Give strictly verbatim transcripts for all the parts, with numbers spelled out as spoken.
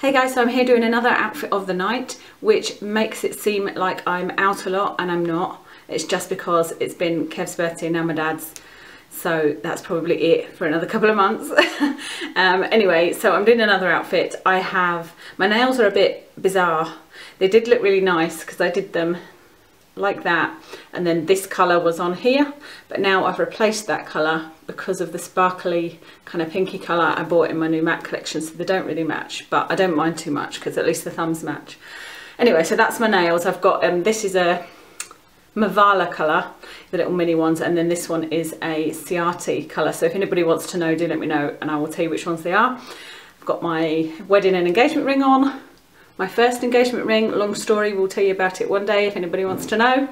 Hey guys, so I'm here doing another outfit of the night, which makes it seem like I'm out a lot, and I'm not. It's just because it's been Kev's birthday and now my dad's, so that's probably it for another couple of months. um, anyway, so I'm doing another outfit. I have, my nails are a bit bizarre. They did look really nice because I did them like that, and then this colour was on here, but now I've replaced that colour because of the sparkly kind of pinky colour I bought in my new MAC collection, so they don't really match, but I don't mind too much because at least the thumbs match. Anyway, so that's my nails. I've got, um, this is a Mavala colour, the little mini ones, and then this one is a Ciate colour, so if anybody wants to know, do let me know and I will tell you which ones they are. I've got my wedding and engagement ring on. My first engagement ring, long story, we'll tell you about it one day if anybody wants to know.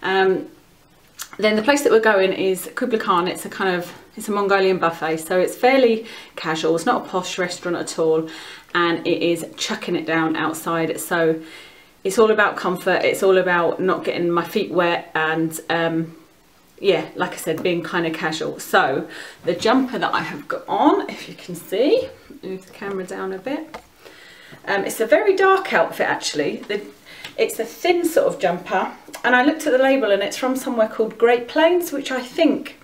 Um, then the place that we're going is Kubla Khan. It's a kind of, it's a Mongolian buffet, so it's fairly casual. It's not a posh restaurant at all, and it is chucking it down outside. So it's all about comfort. It's all about not getting my feet wet and um, yeah, like I said, being kind of casual. So the jumper that I have got on, if you can see, move the camera down a bit. Um, it's a very dark outfit actually. The, it's a thin sort of jumper, and I looked at the label and it's from somewhere called Great Plains, which I think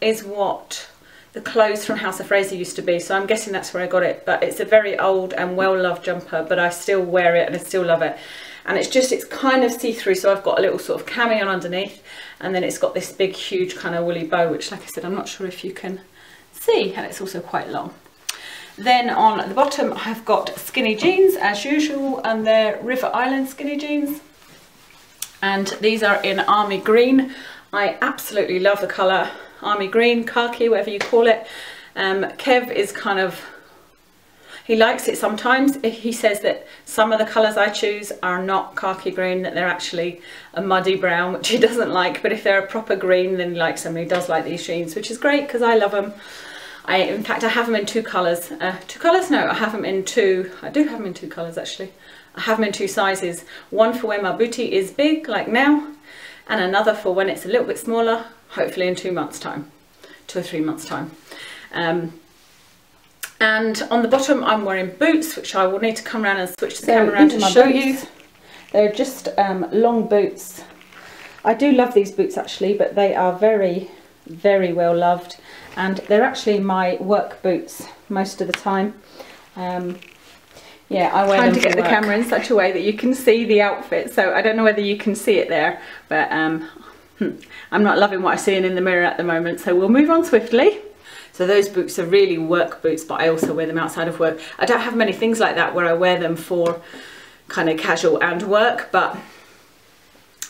is what the clothes from House of Fraser used to be, so I'm guessing that's where I got it. But it's a very old and well-loved jumper, but I still wear it and I still love it. And it's just, it's kind of see-through, so I've got a little sort of cami on underneath, and then it's got this big huge kind of woolly bow, which, like I said, I'm not sure if you can see, and it's also quite long. Then on the bottom I've got skinny jeans as usual, and they're River Island skinny jeans, and these are in army green. I absolutely love the colour army green, khaki, whatever you call it. um, Kev is kind of, he likes it sometimes. He says that some of the colours I choose are not khaki green, that they're actually a muddy brown, which he doesn't like, but if they're a proper green then he likes them. He does like these jeans, which is great because I love them. I, in fact, I have them in two colours. Uh, two colours? No, I have them in two. I do have them in two colours, actually. I have them in two sizes. One for when my booty is big, like now, and another for when it's a little bit smaller, hopefully in two months' time, two or three months' time. Um, and on the bottom, I'm wearing boots, which I will need to come around and switch the so camera around to show boots. you. They're just um, long boots. I do love these boots, actually, but they are very, very well loved. And they're actually my work boots most of the time. Um, yeah, I wear them to get the camera in such a way that you can see the outfit. So I don't know whether you can see it there, but um, I'm not loving what I'm seeing in the mirror at the moment. So we'll move on swiftly. So those boots are really work boots, but I also wear them outside of work. I don't have many things like that where I wear them for kind of casual and work, but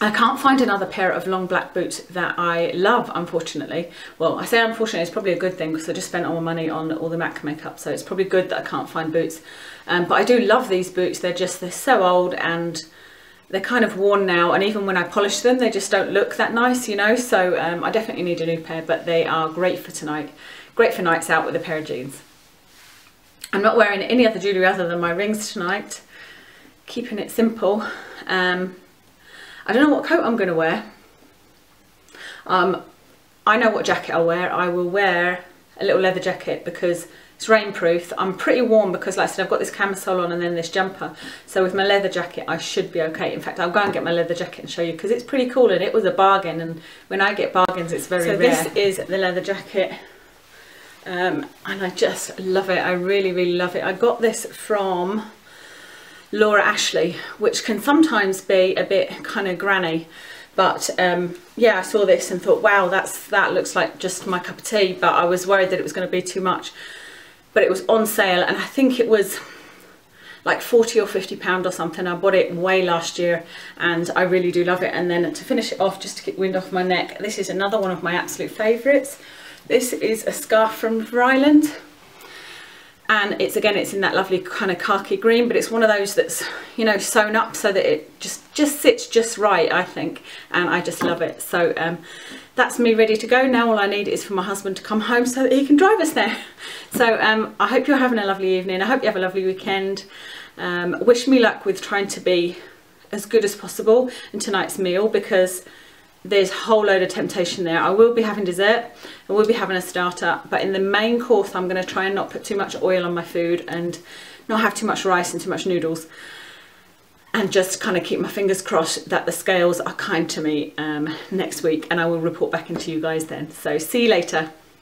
I can't find another pair of long black boots that I love, unfortunately. Well, I say unfortunately, it's probably a good thing because I just spent all my money on all the MAC makeup, so it's probably good that I can't find boots. Um, but I do love these boots. They're just, they're so old and they're kind of worn now, and even when I polish them, they just don't look that nice, you know, so um, I definitely need a new pair, but they are great for tonight. Great for nights out with a pair of jeans. I'm not wearing any other jewellery other than my rings tonight. Keeping it simple. Um, I don't know what coat I'm going to wear. Um, I know what jacket I'll wear. I will wear a little leather jacket because it's rainproof. I'm pretty warm because, like I said, I've got this camisole on and then this jumper. So with my leather jacket, I should be okay. In fact, I'll go and get my leather jacket and show you because it's pretty cool and it was a bargain. And when I get bargains, it's very rare. So this is the leather jacket. Um, and I just love it. I really, really love it. I got this from Laura Ashley, which can sometimes be a bit kind of granny, but um, yeah, I saw this and thought, wow, that's that looks like just my cup of tea, but I was worried that it was going to be too much. But it was on sale and I think it was like forty or fifty pound or something. I bought it way last year and I really do love it. And then to finish it off, just to get wind off my neck, this is another one of my absolute favourites. This is a scarf from Ryland. And it's, again, it's in that lovely kind of khaki green, but it's one of those that's, you know, sewn up so that it just, just sits just right, I think. And I just love it. So um, that's me ready to go. Now all I need is for my husband to come home so that he can drive us there. So um, I hope you're having a lovely evening. I hope you have a lovely weekend. Um, wish me luck with trying to be as good as possible in tonight's meal because there's a whole load of temptation there. I will be having dessert, I will be having a starter, but in the main course I'm going to try and not put too much oil on my food and not have too much rice and too much noodles, and just kind of keep my fingers crossed that the scales are kind to me um, next week, and I will report back into you guys then. So see you later.